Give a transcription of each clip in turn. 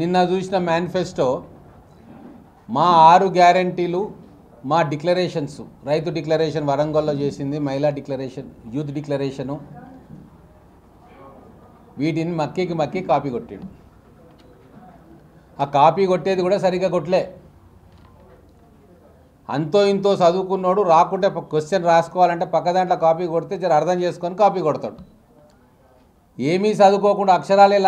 నిన్న చూసిన మేనిఫెస్టో మా 6 గ్యారెంటీలు మా డిక్లరేషన్స్ రైతు డిక్లరేషన్ వరంగల్లో చేసింది, మహిళా డిక్లరేషన్, యూత్ డిక్లరేషన్ వీటిని మక్కికి మక్కి కాపీ కొట్టాడు. ఆ కాపీ కొట్టేది కూడా సరిగ్గా కొట్టలే. అంతో ఇంతో చదువుకున్నాడు, రాకుంటే క్వశ్చన్ రాసుకోవాలంటే పక్క దాంట్లో కాపీ కొడితే జర అర్థం చేసుకొని కాపీ కొడతాడు. ఏమీ చదువుకోకుండా అక్షరాలే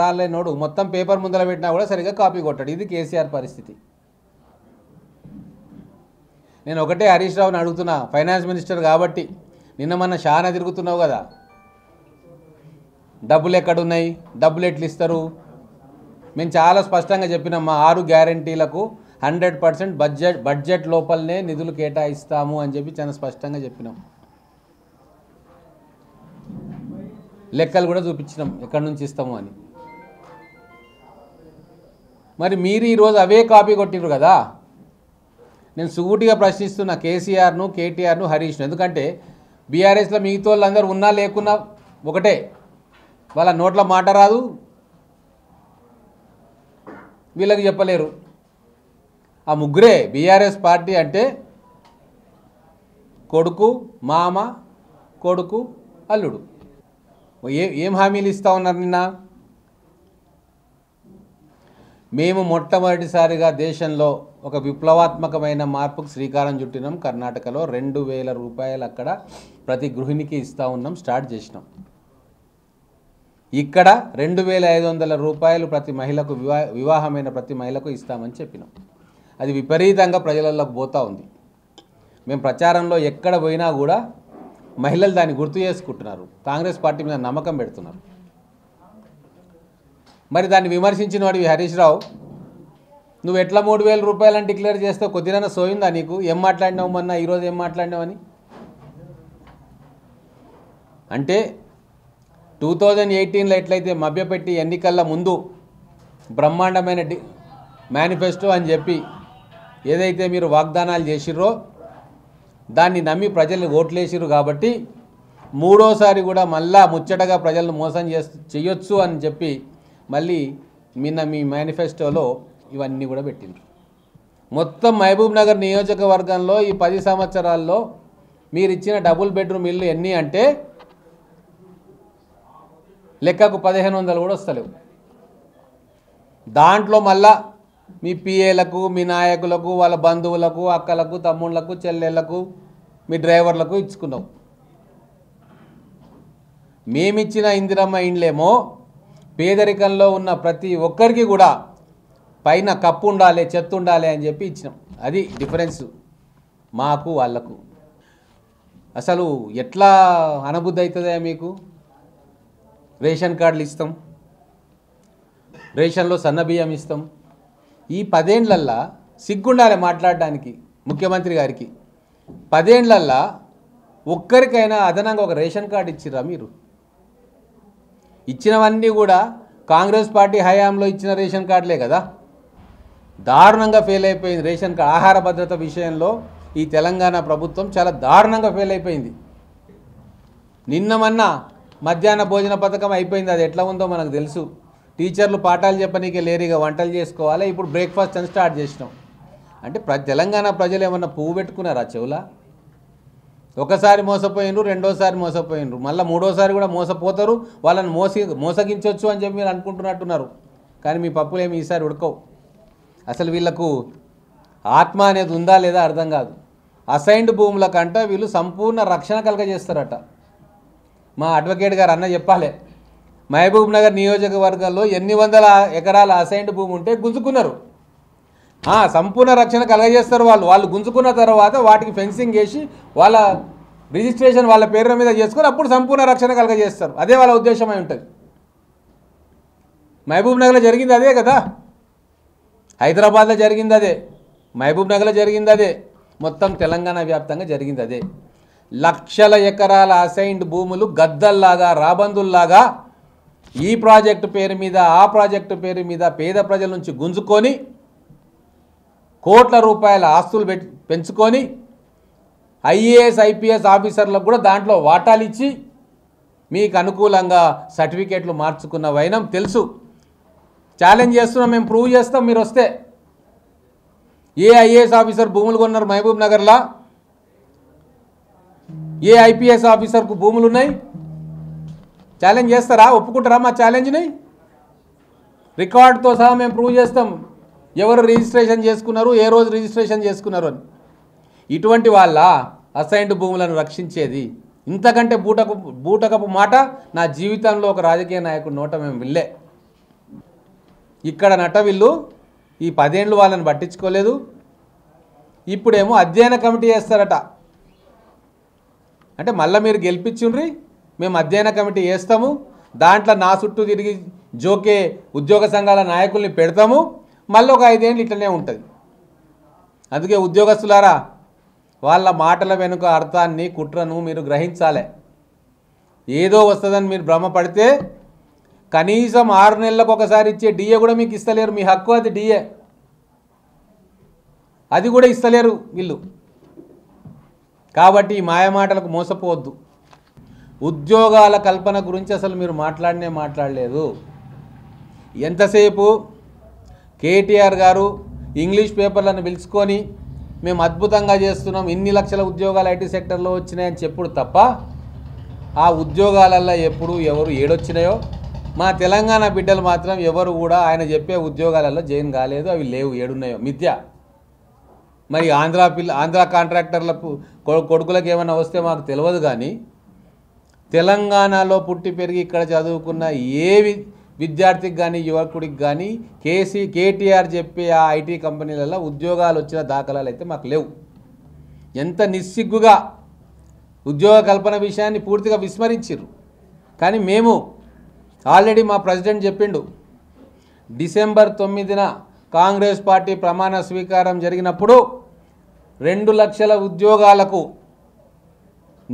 రాలేనోడు మొత్తం పేపర్ ముందర పెట్టినా కూడా సరిగ్గా కాపీ కొట్టాడు. ఇది కేసీఆర్ పరిస్థితి. నేను ఒకటే హరీష్ రావుని అడుగుతున్నా, ఫైనాన్స్ మినిస్టర్ కాబట్టి నిన్న మన షానా తిరుగుతున్నావు కదా, డబ్బులు ఎక్కడున్నాయి, డబ్బులు ఎట్లు ఇస్తారు? మేము చాలా స్పష్టంగా చెప్పినాం, మా 6 గ్యారంటీలకు 100% బడ్జెట్ లోపలనే నిధులు కేటాయిస్తాము అని చెప్పి చాలా స్పష్టంగా చెప్పినాం. లెక్కలు కూడా చూపించినాం ఎక్కడి నుంచి ఇస్తాము అని. మరి మీరు ఈరోజు అవే కాపీ కొట్టిరు కదా. నేను సుగుటిగా ప్రశ్నిస్తున్నా కేసీఆర్ను, కేటీఆర్ను, హరీష్ను. ఎందుకంటే బీఆర్ఎస్లో మిగతా వాళ్ళందరూ ఉన్నా లేకున్నా ఒకటే, వాళ్ళ నోట్లో మాట రాదు, వీళ్ళకి చెప్పలేరు. ఆ ముగ్గురే బీఆర్ఎస్ పార్టీ అంటే కొడుకు, మామ, కొడుకు, అల్లుడు. ఏం హామీలు ఇస్తా ఉన్నారు? నిన్న మేము మొట్టమొదటిసారిగా దేశంలో ఒక విప్లవాత్మకమైన మార్పుకు శ్రీకారం చుట్టినాం. కర్ణాటకలో 2000 రూపాయలు అక్కడ ప్రతి గృహిణికి ఇస్తూ ఉన్నాం, స్టార్ట్ చేసినాం. ఇక్కడ 2500 రూపాయలు ప్రతి మహిళకు, వివాహమైన ప్రతి మహిళకు ఇస్తామని చెప్పినాం. అది విపరీతంగా ప్రజలలోకి పోతూ ఉంది. మేము ప్రచారంలో ఎక్కడ పోయినా కూడా మహిళలు దాన్ని గుర్తు చేసుకుంటున్నారు, కాంగ్రెస్ పార్టీ మీద నమ్మకం పెడుతున్నారు. మరి దాన్ని విమర్శించిన వాడివి హరీష్ రావు, నువ్వు ఎట్లా 3000 రూపాయలని డిక్లేర్ చేస్తే కొద్దిగా సోయిందా నీకు? ఏం మాట్లాడినావు మొన్న, ఈరోజు ఏం మాట్లాడినావు అని అంటే 2018లో ఎట్లయితే మభ్యపెట్టి ఎన్నికల ముందు బ్రహ్మాండమైన మేనిఫెస్టో అని చెప్పి ఏదైతే మీరు వాగ్దానాలు చేసిర్రో దాన్ని నమ్మి ప్రజలు ఓట్లేసిరు కాబట్టి మూడోసారి కూడా మళ్ళా ముచ్చటగా ప్రజలను మోసం చేయొచ్చు అని చెప్పి మళ్ళీ నిన్న మీ మేనిఫెస్టోలో ఇవన్నీ కూడా పెట్టిండ్రు. మొత్తం మహబూబ్ నగర్ నియోజకవర్గంలో ఈ 10 సంవత్సరాల్లో మీరు ఇచ్చిన డబుల్ బెడ్రూమ్ ఇల్లు ఎన్ని అంటే లెక్కకు 1500 కూడా వస్తలేవు. దాంట్లో మళ్ళా మీ పిఏలకు, మీ నాయకులకు, వాళ్ళ బంధువులకు, అక్కలకు, తమ్ముళ్ళకు, చెల్లెళ్లకు, మీ డ్రైవర్లకు ఇచ్చుకున్నావు. మేమిచ్చిన ఇందిరమ్మ ఇండ్లేమో పేదరికంలో ఉన్న ప్రతి ఒక్కరికి కూడా పైన కప్పు ఉండాలి, చెత్త ఉండాలి అని చెప్పి ఇచ్చినాం. అది డిఫరెన్స్ మాకు వాళ్ళకు. అసలు ఎట్లా అనుబుద్ధి అవుతుందా మీకు? రేషన్ కార్డులు ఇస్తాం, రేషన్లో సన్నబియ్యం ఇస్తాం. ఈ 10 ఏళ్లల్లా సిగ్గుండాలి మాట్లాడడానికి ముఖ్యమంత్రి గారికి. 10 ఏళ్లల్లా ఒక్కరికైనా అదనంగా ఒక రేషన్ కార్డు ఇచ్చిరా మీరు? ఇచ్చినవన్నీ కూడా కాంగ్రెస్ పార్టీ హయాంలో ఇచ్చిన రేషన్ కార్డులే కదా. దారుణంగా ఫెయిల్ అయిపోయింది రేషన్ కార్డు. ఆహార భద్రత విషయంలో ఈ తెలంగాణ ప్రభుత్వం చాలా దారుణంగా ఫెయిల్ అయిపోయింది. నిన్నమన్నా మధ్యాహ్న భోజన పథకం అయిపోయింది, అది ఎట్లా ఉందో మనకు తెలుసు. టీచర్లు పాఠాలు చెప్పనీకే లేరిగా వంటలు చేసుకోవాలి. ఇప్పుడు బ్రేక్ఫాస్ట్ అని స్టార్ట్ చేసినాం. అంటే తెలంగాణ ప్రజలు ఏమన్నా పువ్వు పెట్టుకున్నారా చెవులా? ఒకసారి మోసపోయినరు, రెండోసారి మోసపోయినరు, మళ్ళీ మూడోసారి కూడా మోసపోతారు. వాళ్ళని మోసగించవచ్చు అని చెప్పి మీరు అనుకుంటున్నట్టున్నారు. కానీ మీ పప్పులేమి ఈసారి ఉడకవు. అసలు వీళ్ళకు ఆత్మ అనేది ఉందా లేదా అర్థం కాదు. అసైన్డ్ భూముల కంటే వీళ్ళు సంపూర్ణ రక్షణ కలగజేస్తారట. మా అడ్వకేట్ గారు అన్న చెప్పాలి, మహబూబ్ నగర్ నియోజకవర్గంలో 800 ఎకరాల అసైన్డ్ భూమి ఉంటే గుంజుకున్నారు. సంపూర్ణ రక్షణ కలగజేస్తారు వాళ్ళు. వాళ్ళు గుంజుకున్న తర్వాత వాటికి ఫెన్సింగ్ చేసి వాళ్ళ రిజిస్ట్రేషన్ వాళ్ళ పేర్ల మీద చేసుకొని అప్పుడు సంపూర్ణ రక్షణ కలగజేస్తారు. అదే వాళ్ళ ఉద్దేశం అయి ఉంటుంది. మహబూబ్ నగర్లో జరిగింది అదే కదా, హైదరాబాద్లో జరిగింది అదే, మహబూబ్ నగర్లో జరిగింది అదే, మొత్తం తెలంగాణ వ్యాప్తంగా జరిగింది అదే. 1,00,000 ఎకరాల అసైన్డ్ భూములు గద్దల్లాగా, రాబందుల్లాగా ఈ ప్రాజెక్టు పేరు మీద, ఆ ప్రాజెక్టు పేరు మీద పేద ప్రజల నుంచి గుంజుకొని కోట్ల రూపాయల ఆస్తులు పెంచుకొని ఐఏఎస్, ఐపీఎస్ ఆఫీసర్లకు కూడా దాంట్లో వాటాలు ఇచ్చి మీకు అనుకూలంగా సర్టిఫికేట్లు మార్చుకున్న వైనం తెలుసు. ఛాలెంజ్ చేస్తున్నా, మేము ప్రూవ్ చేస్తాం మీరు వస్తే. ఏ ఐఏఎస్ ఆఫీసర్ భూములు కొన్నారు మహబూబ్ నగర్లో? ఏ ఐపీఎస్ ఆఫీసర్కు భూములు ఉన్నాయి? ఛాలెంజ్ చేస్తారా? ఒప్పుకుంటారా మా ఛాలెంజ్ని? రికార్డుతో సహా మేము ప్రూవ్ చేస్తాం ఎవరు రిజిస్ట్రేషన్ చేసుకున్నారు, ఏ రోజు రిజిస్ట్రేషన్ చేసుకున్నారు అని. ఇటువంటి వాళ్ళ అసైన్డ్ భూములను రక్షించేది ఇంతకంటే బూటకపు మాట నా జీవితంలో ఒక రాజకీయ నాయకుడు నోట మేము విల్లే. ఇక్కడ నటవిల్లు ఈ 10 ఏళ్ళు వాళ్ళని పట్టించుకోలేదు. ఇప్పుడేమో అధ్యయన కమిటీ వేస్తారట. అంటే మళ్ళీ మీరు గెలిపించుండ్రి, మేము అధ్యయన కమిటీ వేస్తాము, దాంట్లో నా చుట్టూ తిరిగి జోకే ఉద్యోగ సంఘాల నాయకుల్ని పెడతాము, మళ్ళీ ఒక 5 ఏళ్ళు ఇట్లనే ఉంటుంది. అందుకే ఉద్యోగస్తులారా, వాళ్ళ మాటల వెనుక అర్థాన్ని, కుట్రను మీరు గ్రహించాలి. ఏదో వస్తుందని మీరు భ్రమపడితే కనీసం 6 నెలలకు ఒకసారి ఇచ్చే డిఏ కూడా మీకు ఇస్తలేరు. మీ హక్కు అది, డిఏ అది కూడా ఇస్తలేరు వీళ్ళు. కాబట్టి ఈ మాయమాటలకు మోసపోవద్దు. ఉద్యోగాల కల్పన గురించి అసలు మీరు మాట్లాడలేదు. ఎంతసేపు కేటీఆర్ గారు ఇంగ్లీష్ పేపర్లను పిలుచుకొని మేము అద్భుతంగా చేస్తున్నాం, ఇన్ని లక్షల ఉద్యోగాలు ఐటీ సెక్టర్లో వచ్చినాయని చెప్పుడు తప్ప ఆ ఉద్యోగాలల్లో ఎప్పుడు ఎవరు ఏడొచ్చినాయో. మా తెలంగాణ బిడ్డలు మాత్రం ఎవరు కూడా ఆయన చెప్పే ఉద్యోగాలలో జాయిన్ కాలేదు, అవి లేవు, ఏడున్నాయో మిథ్య. మరి ఆంధ్ర కాంట్రాక్టర్లకు కొడుకులకు ఏమైనా వస్తే మాకు తెలియదు, కానీ తెలంగాణలో పుట్టి పెరిగి ఇక్కడ చదువుకున్న ఏ విద్యార్థికి కానీ యువకుడికి కానీ కేటీఆర్ చెప్పే ఆ ఐటీ కంపెనీలలో ఉద్యోగాలు వచ్చిన దాఖలాలు అయితే మాకు లేవు. ఎంత నిస్సిగ్గుగా ఉద్యోగ కల్పన విషయాన్ని పూర్తిగా విస్మరించారు. కానీ మేము ఆల్రెడీ మా ప్రెసిడెంట్ చెప్పిండు, డిసెంబర్ 9న కాంగ్రెస్ పార్టీ ప్రమాణ స్వీకారం జరిగినప్పుడు 2 లక్షల ఉద్యోగాలకు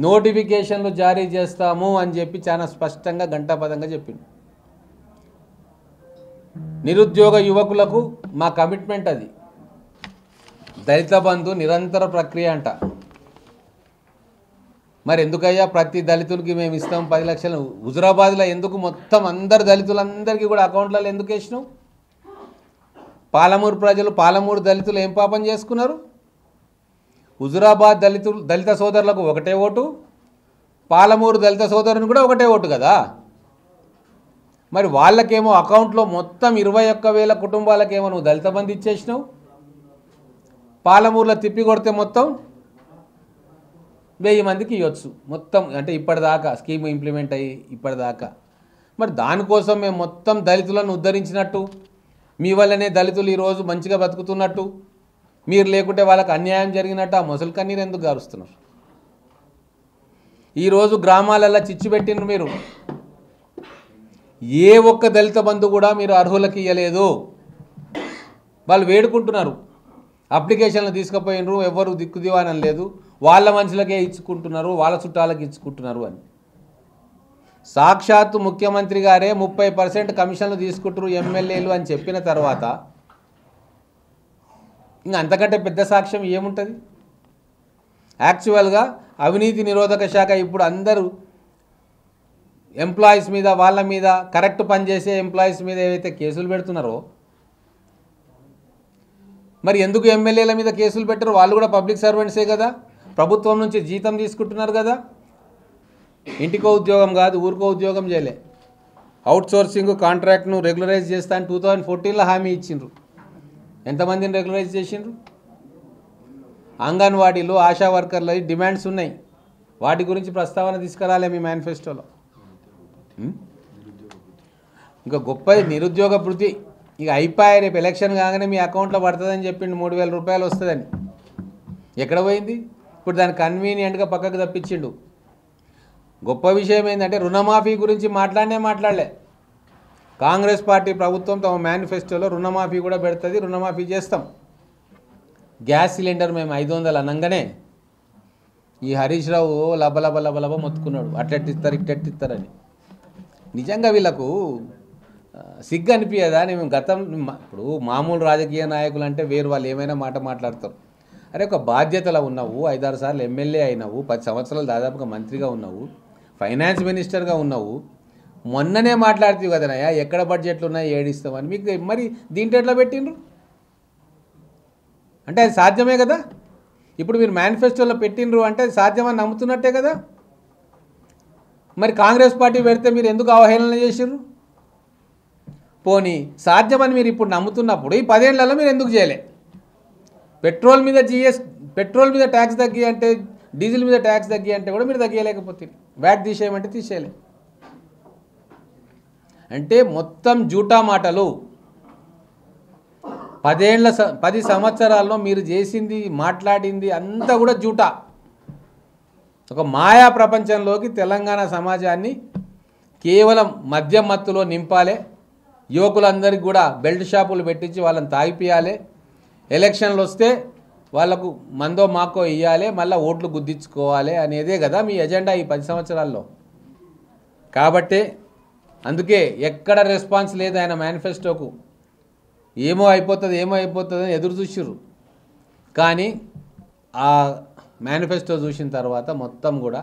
నోటిఫికేషన్లు జారీ చేస్తాము అని చెప్పి చాలా స్పష్టంగా గంటాపదంగా చెప్పిండు. నిరుద్యోగ యువకులకు మా కమిట్మెంట్ అది. దళిత బంధు నిరంతర ప్రక్రియ అంట. మరి ఎందుకయ్యా ప్రతి దళితులకి మేము ఇస్తాం 10 లక్షలు? హుజురాబాద్లో ఎందుకు మొత్తం అందరు దళితులందరికీ కూడా అకౌంట్లలో ఎందుకు వేసినావు? పాలమూరు ప్రజలు, పాలమూరు దళితులు ఏం పాపం చేసుకున్నారు? హుజురాబాద్ దళిత సోదరులకు ఒకటే ఓటు, పాలమూరు దళిత సోదరుని కూడా ఒకటే ఓటు కదా. మరి వాళ్ళకేమో అకౌంట్లో మొత్తం 21,000 కుటుంబాలకేమో నువ్వు దళిత బంధు ఇచ్చేసినావు. పాలమూరులో తిప్పి కొడితే మొత్తం 1000 మందికి ఇవ్వచ్చు మొత్తం, అంటే ఇప్పటిదాకా స్కీమ్ ఇంప్లిమెంట్ అయ్యి ఇప్పటిదాకా. మరి దానికోసం మేము మొత్తం దళితులను ఉద్ధరించినట్టు, మీ వల్లనే దళితులు ఈరోజు మంచిగా బతుకుతున్నట్టు, మీరు లేకుంటే వాళ్ళకి అన్యాయం జరిగినట్టు ఆ మొసలు కన్నీరు ఎందుకు గారుస్తున్నారు? ఈరోజు గ్రామాలల్లో చిచ్చు పెట్టిండ్రు మీరు. ఏ ఒక్క దళిత బంధు కూడా మీరు అర్హులకి ఇవ్వలేదు. వాళ్ళు వేడుకుంటున్నారు, అప్లికేషన్లు తీసుకుపోయినరు, ఎవరు దిక్కుదివానం లేదు, వాళ్ళ మనుషులకే ఇచ్చుకుంటున్నారు, వాళ్ళ చుట్టాలకి ఇచ్చుకుంటున్నారు అని. సాక్షాత్తు ముఖ్యమంత్రి గారే 30% కమిషన్లు తీసుకుంటారు ఎమ్మెల్యేలు అని చెప్పిన తర్వాత ఇంకా అంతకంటే పెద్ద సాక్ష్యం ఏముంటుంది? యాక్చువల్గా అవినీతి నిరోధక శాఖ ఇప్పుడు అందరూ ఎంప్లాయీస్ మీద, వాళ్ళ మీద, కరెక్ట్ పనిచేసే ఎంప్లాయీస్ మీద ఏవైతే కేసులు పెడుతున్నారో, మరి ఎందుకు ఎమ్మెల్యేల మీద కేసులు పెట్టరు? వాళ్ళు కూడా పబ్లిక్ సర్వెంట్సే కదా, ప్రభుత్వం నుంచి జీతం తీసుకుంటున్నారు కదా. ఇంటికో ఉద్యోగం కాదు, ఊరికో ఉద్యోగం చేయలే. అవుట్సోర్సింగ్ కాంట్రాక్ట్ను రెగ్యులరైజ్ చేస్తా అని 2014లో హామీ ఇచ్చిండ్రు. ఎంతమందిని రెగ్యులరైజ్ చేసిండ్రు? అంగన్వాడీలు, ఆశా వర్కర్లు డిమాండ్స్ ఉన్నాయి, వాటి గురించి ప్రస్తావన తీసుకురాలే మీ మేనిఫెస్టోలో. ఇంకా గొప్పది నిరుద్యోగ వృత్తి. ఇక అయిపోయి రేపు ఎలక్షన్ కాగానే మీ అకౌంట్లో పడుతుందని చెప్పిండు, 3,000 రూపాయలు వస్తుందని. ఎక్కడ పోయింది? ఇప్పుడు దాన్ని కన్వీనియంట్గా పక్కకు తప్పించిండు. గొప్ప విషయం ఏంటంటే రుణమాఫీ గురించి మాట్లాడలే. కాంగ్రెస్ పార్టీ ప్రభుత్వం తమ మేనిఫెస్టోలో రుణమాఫీ కూడా పెడుతుంది, రుణమాఫీ చేస్తాం. గ్యాస్ సిలిండర్ మేము 500 అనగానే ఈ హరీష్ రావు లబలబ మొత్తుకున్నాడు, అట్లెట్టిస్తారు ఇట్లెట్టిస్తారని. నిజంగా వీళ్ళకు సిగ్గు అనిపించదా? నేను గతం ఇప్పుడు మామూలు రాజకీయ నాయకులు అంటే వేరు, వాళ్ళు ఏమైనా మాట్లాడతారు. అరే, ఒక బాధ్యతలో ఉన్నావు, 5-6 సార్లు ఎమ్మెల్యే అయినావు, 10 సంవత్సరాలు దాదాపుగా మంత్రిగా ఉన్నావు, ఫైనాన్స్ మినిస్టర్గా ఉన్నావు, మొన్ననే మాట్లాడుతీవి కదనయ్య ఎక్కడ బడ్జెట్లు ఉన్నాయి ఏడిస్తామని మీకు మరి దీంట్లో ఎట్లా పెట్టిండ్రు అంటే అది సాధ్యమే కదా ఇప్పుడు మీరు మేనిఫెస్టోలో పెట్టిండ్రు అంటే అది సాధ్యమని నమ్ముతున్నట్టే కదా మరి కాంగ్రెస్ పార్టీ పెడితే మీరు ఎందుకు అవహేళన చేసిర్రు పోనీ సాధ్యమని మీరు ఇప్పుడు నమ్ముతున్నప్పుడు ఈ 10 ఏళ్లలో మీరు ఎందుకు చేయలే పెట్రోల్ మీద జీఎస్ పెట్రోల్ మీద ట్యాక్స్ తగ్గి అంటే డీజిల్ మీద ట్యాక్స్ తగ్గి అంటే కూడా మీరు తగ్గలేకపోతే వ్యాట్ తీసేయమంటే తీసేయలే అంటే మొత్తం జూటా మాటలు 10 సంవత్సరాల్లో మీరు చేసింది మాట్లాడింది అంతా కూడా జూటా ఒక మాయా ప్రపంచంలోకి తెలంగాణ సమాజాన్ని కేవలం మద్యం మత్తులో నింపాలి యువకులందరికీ కూడా బెల్ట్ షాపులు పెట్టించి వాళ్ళని తాగిపియాలి ఎలక్షన్లు వస్తే వాళ్ళకు మందో మాకో ఇవ్వాలి మళ్ళీ ఓట్లు గుద్దించుకోవాలి అనేదే కదా మీ ఎజెండా ఈ 10 సంవత్సరాల్లో కాబట్టి అందుకే ఎక్కడ రెస్పాన్స్ లేదు ఆయన మేనిఫెస్టోకు ఏమో అయిపోతుంది అని ఎదురు చూసిర్రు కానీ ఆ మేనిఫెస్టో చూసిన తర్వాత మొత్తం కూడా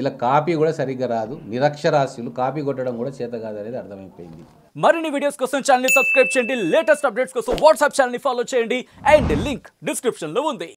ఇలా కాపీ కూడా సరిగ్గా రాదు నిరక్షరాస్యులు కాపీ కొట్టడం కూడా చేత కాదనేది అర్థమైపోయింది మరిన్ని వీడియోస్ కోసం ఛానల్ ని సబ్స్క్రైబ్ చేయండి లేటెస్ట్ అప్డేట్స్ కోసం వాట్సాప్ ఛానల్ ని ఫాలో చేయండి అండ్ లింక్ డిస్క్రిప్షన్ లో ఉంది।